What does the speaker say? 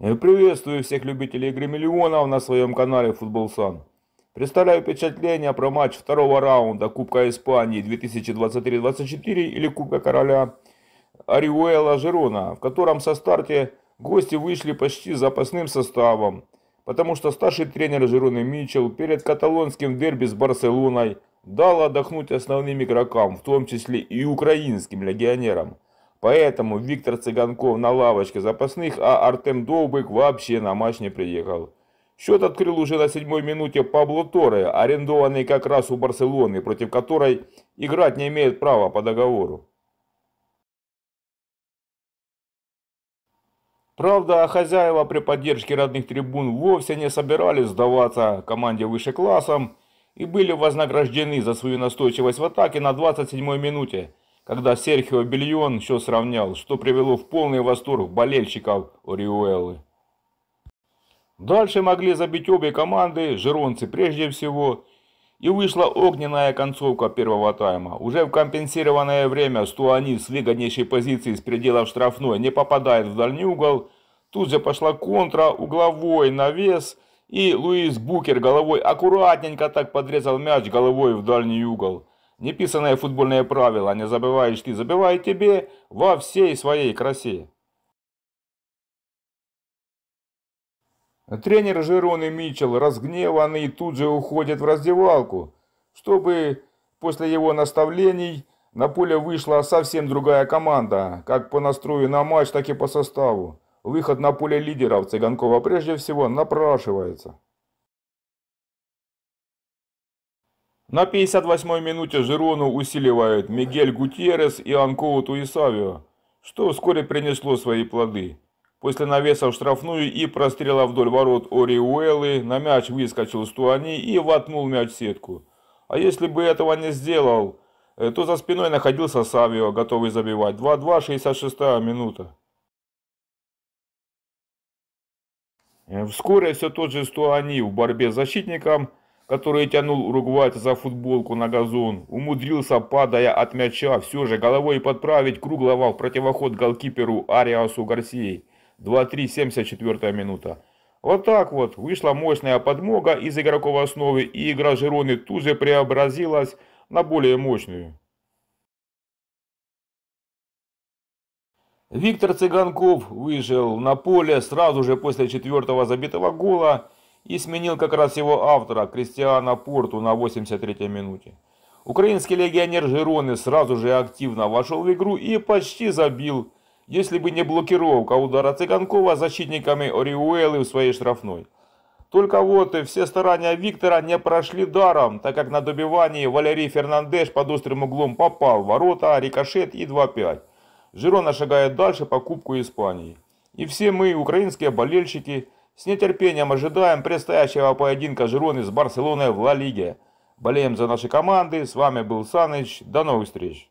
Приветствую всех любителей игры миллионов на своем канале ФутболСан. Представляю впечатление про матч второго раунда Кубка Испании 2023-24 или Кубка короля Ориуэла Жирона, в котором со старте гости вышли почти запасным составом, потому что старший тренер Жироны Мичел перед каталонским дерби с Барселоной дал отдохнуть основным игрокам, в том числе и украинским легионерам. Поэтому Виктор Цыганков на лавочке запасных, а Артем Доубек вообще на матч не приехал. Счет открыл уже на 7-й минуте Пабло Торре, арендованный как раз у Барселоны, против которой играть не имеет права по договору. Правда, хозяева при поддержке родных трибун вовсе не собирались сдаваться команде выше классом и были вознаграждены за свою настойчивость в атаке на 27-й минуте, когда Серхио Беллион счет сравнял, что привело в полный восторг болельщиков Ориуэлы. Дальше могли забить обе команды, жиронцы прежде всего, и вышла огненная концовка первого тайма. Уже в компенсированное время Стуани с выгоднейшей позиции с пределов штрафной не попадает в дальний угол, тут же пошла контра, угловой навес, и Луис Букер головой аккуратненько так подрезал мяч головой в дальний угол. Неписанное футбольное правило «не забываешь ты, забивай тебе» во всей своей красе. Тренер Жироны Мичел, разгневанный, тут же уходит в раздевалку, чтобы после его наставлений на поле вышла совсем другая команда, как по настрою на матч, так и по составу. Выход на поле лидеров Цыганкова прежде всего напрашивается. На 58-й минуте Жирону усиливают Мигель Гутеррес и Анку Коуту и Савио, что вскоре принесло свои плоды. После навеса в штрафную и прострела вдоль ворот Ориуэлы на мяч выскочил Стуани и воткнул мяч в сетку. А если бы этого не сделал, то за спиной находился Савио, готовый забивать. 2-2, 66-я минута. Вскоре все тот же Стуани в борьбе с защитником, который тянул уругвайца за футболку на газон, умудрился, падая от мяча, все же головой подправить круглого в противоход голкиперу Ариасу Гарсии. 2-3, 74-я минута. Вот так вот вышла мощная подмога из игроков основы, и игра Жироны тут же преобразилась на более мощную. Виктор Цыганков вышел на поле сразу же после 4-го забитого гола и сменил как раз его автора, Кристиана Порту, на 83-й минуте. Украинский легионер Жироны сразу же активно вошел в игру и почти забил, если бы не блокировка удара Цыганкова защитниками Ориуэлы в своей штрафной. Только вот все старания Виктора не прошли даром, так как на добивании Валерий Фернандеш под острым углом попал в ворота, рикошет и 2-5. Жирона шагает дальше по Кубку Испании. И все мы, украинские болельщики, с нетерпением ожидаем предстоящего поединка Жироны с Барселоной в Ла Лиге. Болеем за наши команды. С вами был Саныч. До новых встреч.